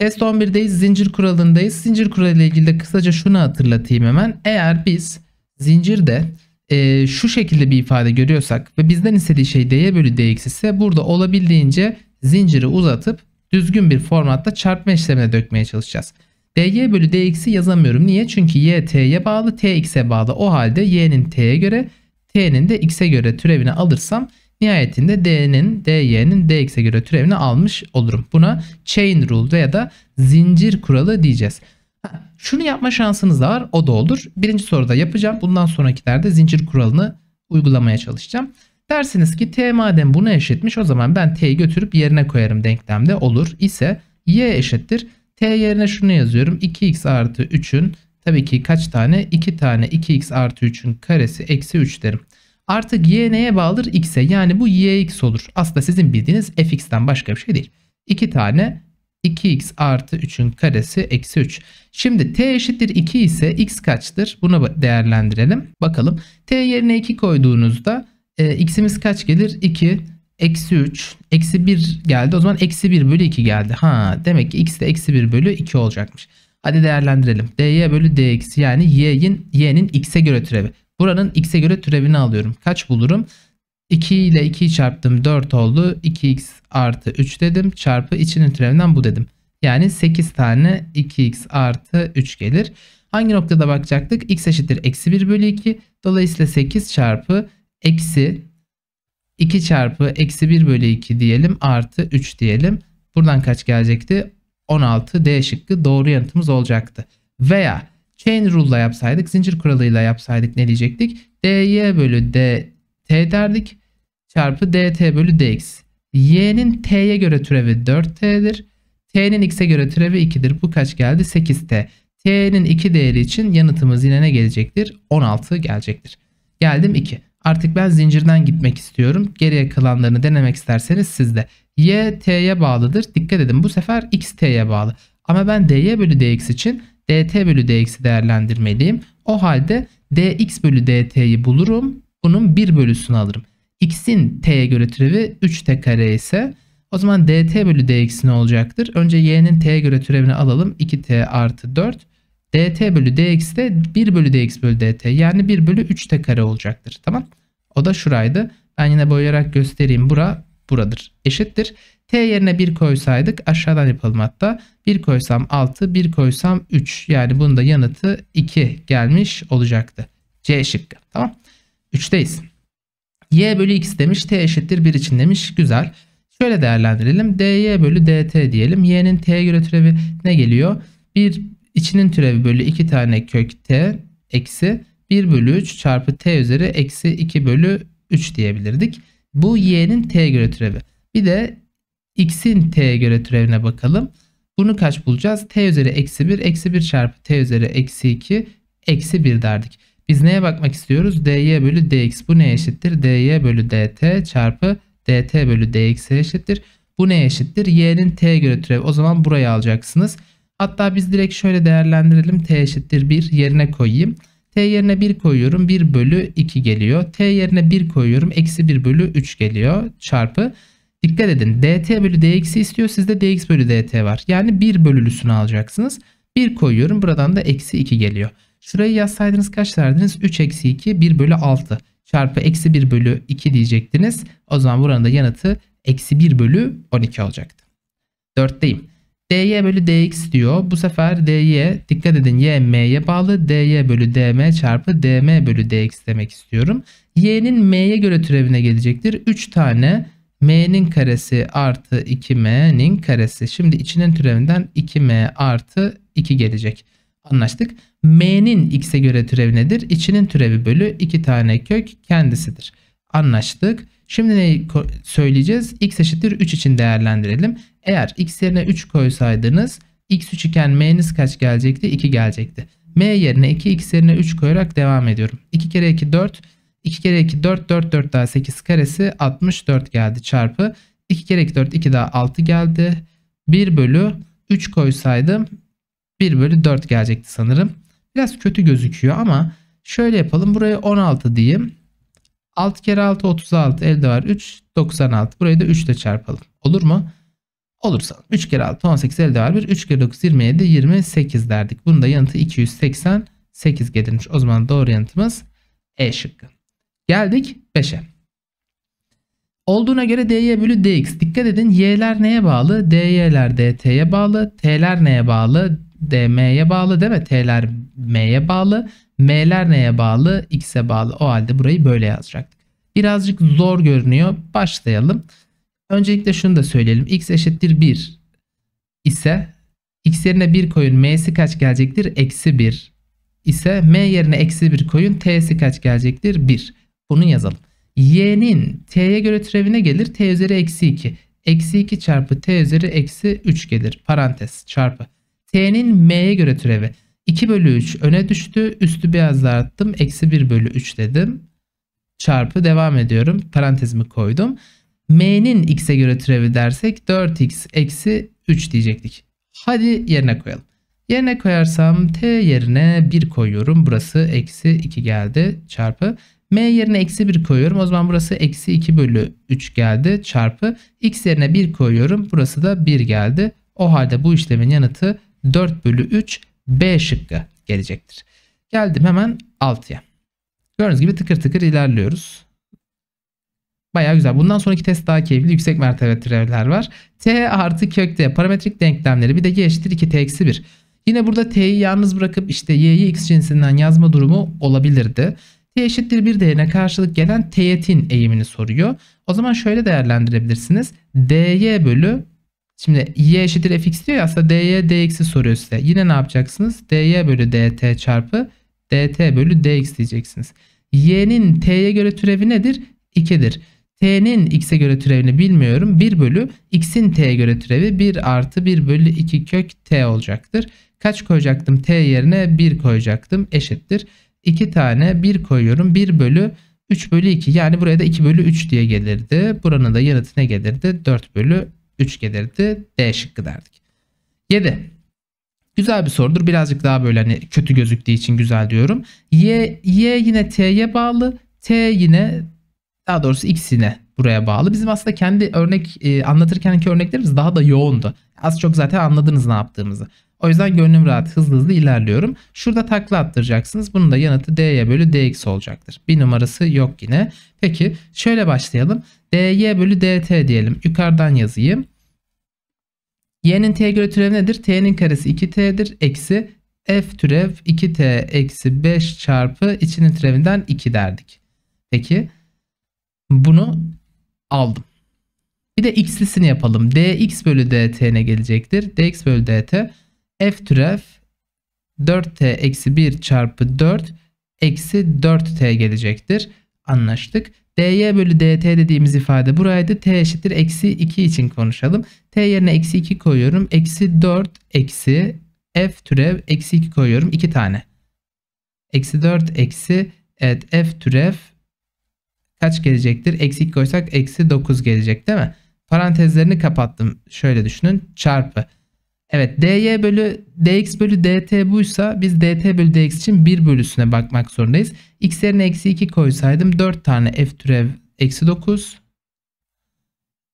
Test 11'deyiz. Zincir kuralındayız. Zincir kuralı ile ilgili de kısaca şunu hatırlatayım hemen. Eğer biz zincirde şu şekilde bir ifade görüyorsak ve bizden istediği şey d'ye bölü dx ise burada olabildiğince zinciri uzatıp düzgün bir formatta çarpma işlemine dökmeye çalışacağız. dy bölü dx'i yazamıyorum. Niye? Çünkü y t'ye bağlı, t x'e bağlı. O halde y'nin t'ye göre, t'nin de x'e göre türevini alırsam nihayetinde dy'nin dx'e göre türevini almış olurum. Buna chain rule veya da zincir kuralı diyeceğiz. Şunu yapma şansınız da var, o da olur. Birinci soruda yapacağım. Bundan sonrakilerde zincir kuralını uygulamaya çalışacağım. Dersiniz ki t madem buna eşitmiş, o zaman ben t'yi götürüp yerine koyarım denklemde, olur ise y eşittir. T yerine şunu yazıyorum. 2x artı 3'ün tabii ki kaç tane? 2 tane 2x artı 3'ün karesi eksi 3 derim. Artık y neye bağlıdır? X'e. Yani bu yx olur. Aslında sizin bildiğiniz fx'ten başka bir şey değil. 2 tane 2x artı 3'ün karesi eksi 3. Şimdi t eşittir 2 ise x kaçtır? Bunu değerlendirelim. Bakalım. T yerine 2 koyduğunuzda x'imiz kaç gelir? 2 eksi 3. Eksi 1 geldi. O zaman eksi 1 bölü 2 geldi. Ha, demek ki x de eksi 1 bölü 2 olacakmış. Hadi değerlendirelim. Dy bölü dx, yani y'nin x'e göre türevi. Buranın x'e göre türevini alıyorum. Kaç bulurum? 2 ile 2'yi çarptım, 4 oldu. 2x artı 3 dedim. Çarpı içinin türevinden bu dedim. Yani 8 tane 2x artı 3 gelir. Hangi noktada bakacaktık? X eşittir eksi 1 bölü 2. Dolayısıyla 8 çarpı eksi 2 çarpı eksi 1 bölü 2 diyelim, artı 3 diyelim. Buradan kaç gelecekti? 16, D şıkkı doğru yanıtımız olacaktı. Veya chain rule'la yapsaydık, zincir kuralıyla yapsaydık ne diyecektik? dy bölü dt derdik, çarpı dt bölü dx. Y'nin t'ye göre türevi 4t'dir. T'nin x'e göre türevi 2'dir. Bu kaç geldi? 8t. T'nin 2 değeri için yanıtımız yine ne gelecektir? 16 gelecektir. Geldim 2. Artık ben zincirden gitmek istiyorum. Geriye kalanlarını denemek isterseniz sizde. Y t'ye bağlıdır. Dikkat edin, bu sefer x t'ye bağlı. Ama ben dy bölü dx için dt bölü dx'i değerlendirmeliyim. O halde dx bölü dt'yi bulurum. Bunun 1 bölüsünü alırım. X'in t'ye göre türevi 3t kare ise o zaman dt bölü dx ne olacaktır? Önce y'nin t'ye göre türevini alalım. 2t artı 4. dt bölü dx de 1 bölü dx bölü dt, yani 1 bölü 3t kare olacaktır. Tamam. O da şuraydı. Ben yine boyayarak göstereyim. Bura buradır. Eşittir. T yerine 1 koysaydık, aşağıdan yapalım hatta. 1 koysam 6, 1 koysam 3. Yani bunun da yanıtı 2 gelmiş olacaktı. C şıkkı. Tamam. 3'teyiz. Y bölü x demiş. T eşittir 1 için demiş. Güzel. Şöyle değerlendirelim. dy bölü dt diyelim. Y'nin t'ye göre türevi ne geliyor? 1 İçinin türevi bölü 2 tane kök t eksi 1 bölü 3 çarpı t üzeri eksi 2 bölü 3 diyebilirdik. Bu y'nin t'ye göre türevi. Bir de x'in t'ye göre türevine bakalım. Bunu kaç bulacağız? T üzeri eksi 1 eksi 1 çarpı t üzeri eksi 2 eksi 1 derdik. Biz neye bakmak istiyoruz? dy bölü dx. Bu neye eşittir? dy bölü dt çarpı dt bölü dx'e eşittir. Bu neye eşittir? Y'nin t'ye göre türevi. O zaman burayı alacaksınız. Hatta biz direkt şöyle değerlendirelim. T eşittir 1 yerine koyayım. T yerine 1 koyuyorum. 1 bölü 2 geliyor. T yerine 1 koyuyorum. Eksi 1 bölü 3 geliyor. Çarpı. Dikkat edin. Dt bölü dx'i istiyor. Sizde dx bölü dt var. Yani 1 bölülüsünü alacaksınız. 1 koyuyorum. Buradan da eksi 2 geliyor. Şurayı yazsaydınız kaç verdiniz? 3 eksi 2 1 bölü 6. Çarpı eksi 1 bölü 2 diyecektiniz. O zaman buranın da yanıtı eksi 1 bölü 12 olacaktı. 4'teyim. dy bölü dx diyor. Bu sefer dy, dikkat edin, y m'ye bağlı. dy bölü dm çarpı dm bölü dx demek istiyorum. Y'nin m'ye göre türevine gelecektir. 3 tane m'nin karesi artı 2m'nin karesi. Şimdi içinin türevinden 2m artı 2 gelecek. Anlaştık. M'nin x'e göre türevi nedir? İçinin türevi bölü 2 tane kök kendisidir. Anlaştık. Şimdi neyi söyleyeceğiz? X eşittir 3 için değerlendirelim. Eğer x yerine 3 koysaydınız x3 iken m'niz kaç gelecekti? 2 gelecekti. M yerine 2, x yerine 3 koyarak devam ediyorum. 2 kere 2 4, 2 kere 2 4, 4 4 daha 8 karesi 64 geldi çarpı. 2 kere 2 4, 2 daha 6 geldi. 1 bölü 3 koysaydım 1 bölü 4 gelecekti sanırım. Biraz kötü gözüküyor ama şöyle yapalım. Buraya 16 diyeyim. 6 kere 6 36, elde var 3, 96. Burayı da 3 ile çarpalım. Olur mu? olursa 3 kere 6 18 elde var 1. 3 kere 9 27 28 derdik. Bunun da yanıtı 288 gelirmiş. O zaman doğru yanıtımız E şıkkı. Geldik 5'e. Olduğuna göre dy bölü dx. Dikkat edin, y'ler neye bağlı? Dy'ler dt'ye bağlı. T'ler neye bağlı? Dm'ye bağlı değil mi? T'ler m'ye bağlı. M'ler neye bağlı? X'e bağlı. O halde burayı böyle yazacaktık. Birazcık zor görünüyor. Başlayalım. Öncelikle şunu da söyleyelim. X eşittir 1 ise x yerine 1 koyun. M'si kaç gelecektir? Eksi 1 ise m yerine eksi 1 koyun. T'si kaç gelecektir? 1. Bunu yazalım. Y'nin t'ye göre türevine gelir. T üzeri eksi 2. Eksi 2 çarpı t üzeri eksi 3 gelir. Parantez çarpı. T'nin m'ye göre türevi. 2 bölü 3 öne düştü. Üstü biraz daha attım. Eksi 1 bölü 3 dedim. Çarpı devam ediyorum. Parantezimi koydum. M'nin x'e göre türevi dersek 4x eksi 3 diyecektik. Hadi yerine koyalım. Yerine koyarsam t yerine 1 koyuyorum. Burası eksi 2 geldi. Çarpı. M yerine eksi 1 koyuyorum. O zaman burası eksi 2 bölü 3 geldi. Çarpı. X yerine 1 koyuyorum. Burası da 1 geldi. O halde bu işlemin yanıtı 4 bölü 3 B şıkkı gelecektir. Geldim hemen 6'ya. Gördüğünüz gibi tıkır tıkır ilerliyoruz. Bayağı güzel. Bundan sonraki test daha keyifli. Yüksek mertebe türevler var. T artı kökte parametrik denklemleri. Bir de g eşittir 2t eksi 1. Yine burada t'yi yalnız bırakıp işte y'yi x cinsinden yazma durumu olabilirdi. T eşittir 1 değerine karşılık gelen teğetin eğimini soruyor. O zaman şöyle değerlendirebilirsiniz. Dy bölü, şimdi y eşittir fx diyor ya, aslında dy dx'i soruyor size. Yine ne yapacaksınız? Dy bölü dt çarpı dt bölü dx diyeceksiniz. Y'nin t'ye göre türevi nedir? 2'dir. T'nin x'e göre türevini bilmiyorum. 1 bölü x'in t'ye göre türevi 1 artı 1 bölü 2 kök t olacaktır. Kaç koyacaktım? T yerine 1 koyacaktım. Eşittir. 2 tane 1 koyuyorum. 1 bölü 3 bölü 2. Yani buraya da 2 bölü 3 diye gelirdi. Buranın da yanıtı ne gelirdi? 4 bölü 3 gelirdi. D şıkkı derdik. 7. Güzel bir sorudur. Birazcık daha böyle hani kötü gözüktüğü için güzel diyorum. Y yine t'ye bağlı. T yine, daha doğrusu x yine buraya bağlı. Bizim aslında kendi örnek anlatırkenki örneklerimiz daha da yoğundu. Az çok zaten anladınız ne yaptığımızı. O yüzden gönlüm rahat, hızlı ilerliyorum. Şurada takla attıracaksınız. Bunun da yanıtı dy bölü dx olacaktır. Bir numarası yok yine. Peki şöyle başlayalım. Dy bölü dt diyelim. Yukarıdan yazayım. Y'nin t'ye göre türevi nedir? T'nin karesi 2t'dir. Eksi f türev 2t eksi 5 çarpı içinin türevinden 2 derdik. Peki bunu aldım. Bir de x'lisini yapalım. Dx bölü dt ne gelecektir? Dx bölü dt f türev 4t eksi 1 çarpı 4 eksi 4t gelecektir. Anlaştık. Dy bölü dt dediğimiz ifade buraydı. T eşittir eksi 2 için konuşalım. T yerine eksi 2 koyuyorum. Eksi 4 eksi f türev eksi 2 koyuyorum. 2 tane. Eksi 4 eksi, evet, f türev kaç gelecektir? Eksi 2 koysak eksi 9 gelecek değil mi? Parantezlerini kapattım. Şöyle düşünün. Çarpı. Evet, dy bölü dx bölü dt buysa biz dt bölü dx için 1 bölüsüne bakmak zorundayız. X yerine eksi 2 koysaydım 4 tane f türev eksi 9.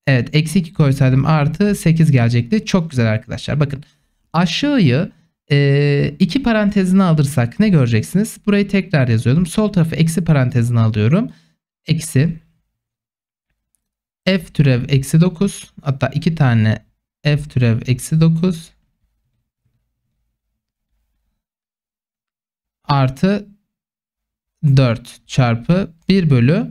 Evet, eksi 2 koysaydım artı 8 gelecekti. Çok güzel arkadaşlar. Bakın aşağıyı iki parantezine alırsak ne göreceksiniz? Burayı tekrar yazıyorum. Sol tarafı eksi parantezine alıyorum. Eksi f türev eksi 9, hatta 2 tane f türev eksi 9 artı 4 çarpı 1 bölü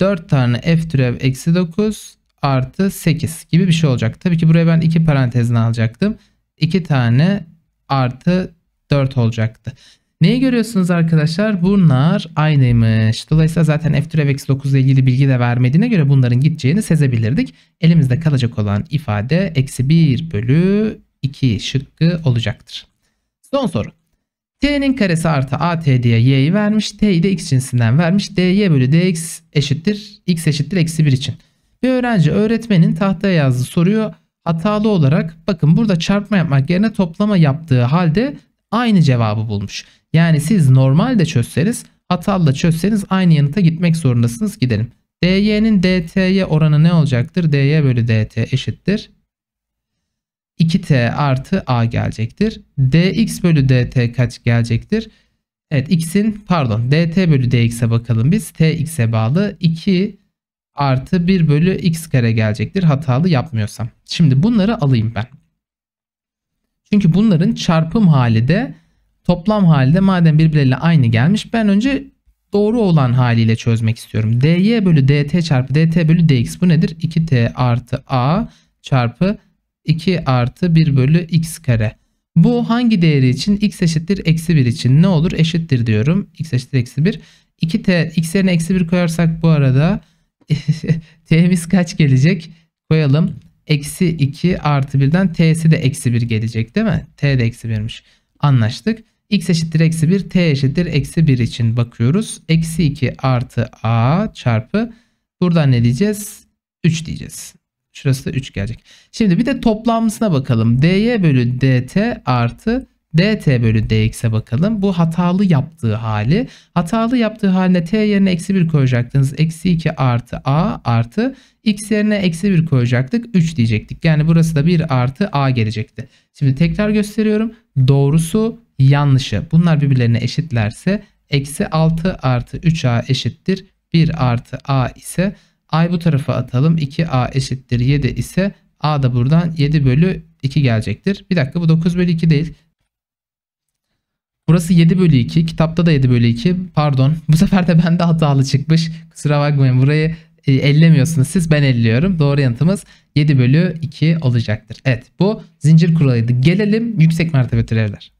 4 tane f türev eksi 9 artı 8 gibi bir şey olacak. Tabii ki buraya ben 2 parantezine alacaktım. 2 tane artı 4 olacaktı. Neyi görüyorsunuz arkadaşlar? Bunlar aynıymış. Dolayısıyla zaten f türev eksi 9 ile ilgili bilgi de vermediğine göre bunların gideceğini sezebilirdik. Elimizde kalacak olan ifade eksi 1 bölü 2 şıkkı olacaktır. Son soru. T'nin karesi artı at diye y'yi vermiş. T'yi de x cinsinden vermiş. Dy bölü dx eşittir. X eşittir eksi 1 için. Bir öğrenci öğretmenin tahtaya yazdığı soruyu hatalı olarak, bakın burada çarpma yapmak yerine toplama yaptığı halde aynı cevabı bulmuş. Yani siz normalde çözseniz, hatalı da çözseniz aynı yanıta gitmek zorundasınız. Gidelim. Dy'nin dt'ye oranı ne olacaktır? Dy bölü dt eşittir. 2t artı a gelecektir. dx bölü dt kaç gelecektir? Evet, dt bölü dx'e bakalım biz. Tx'e bağlı 2 artı 1 bölü x kare gelecektir. Hatalı yapmıyorsam. Şimdi bunları alayım ben. Çünkü bunların çarpım hali de toplam hali de madem birbirleriyle aynı gelmiş, ben önce doğru olan haliyle çözmek istiyorum. dy bölü dt çarpı dt bölü dx bu nedir? 2t artı a çarpı 2 artı 1 bölü x kare. Bu hangi değeri için? X eşittir eksi 1 için ne olur? Eşittir diyorum. X eşittir eksi 1. 2t x yerine eksi 1 koyarsak bu arada t'miz kaç gelecek? Koyalım. Eksi 2 artı 1'den t'si de eksi 1 gelecek değil mi? T de eksi 1'miş. Anlaştık. X eşittir eksi 1, t eşittir eksi 1 için bakıyoruz. Eksi 2 artı a çarpı. Buradan ne diyeceğiz? 3 diyeceğiz. Şurası da 3 gelecek. Şimdi bir de toplamına bakalım. dy bölü dt artı dt bölü dx'e bakalım. Bu hatalı yaptığı hali. Hatalı yaptığı haline t yerine eksi 1 koyacaktınız. Eksi 2 artı a artı x yerine eksi 1 koyacaktık. 3 diyecektik. Yani burası da 1 artı a gelecekti. Şimdi tekrar gösteriyorum. Doğrusu yanlışı. Bunlar birbirlerine eşitlerse eksi 6 artı 3a eşittir 1 artı a ise a'yı bu tarafa atalım. 2a eşittir 7 ise a da buradan 7 bölü 2 gelecektir. Bir dakika, bu 9 bölü 2 değil. Burası 7 bölü 2. Kitapta da 7 bölü 2. Pardon. Bu sefer de bende hatalı çıkmış. Kusura bakmayın. Burayı ellemiyorsunuz siz. Ben elliyorum. Doğru yanıtımız 7 bölü 2 olacaktır. Evet, bu zincir kuralıydı. Gelelim yüksek mertebe türevler.